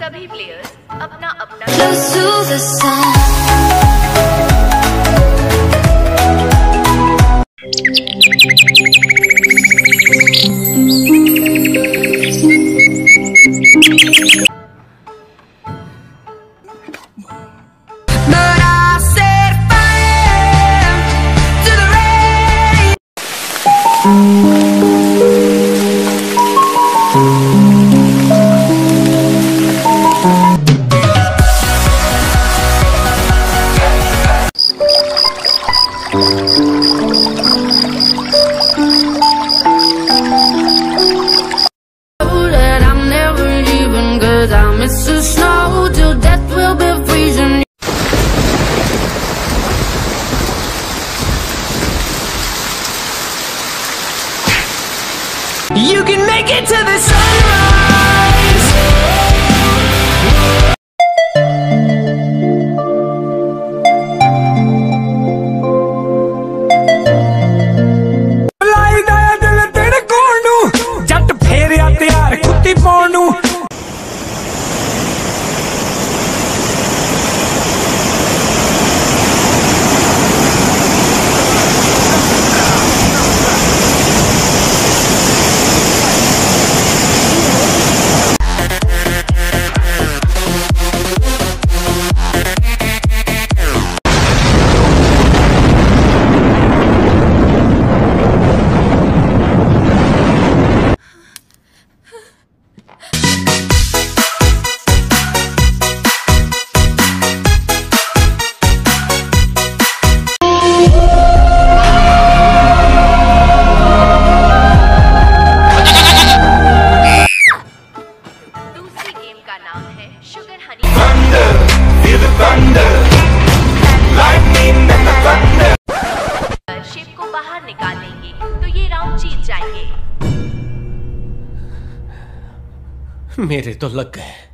सभी प्लेयर्स अपना अपना Close to the sun. But I set fire to the rain. It's the snow till death will be freezing. You can make it to the sunrise. Lie down till the day comes new. Jat pheri aate yaar kutti ponu. मेरे तो लग गए।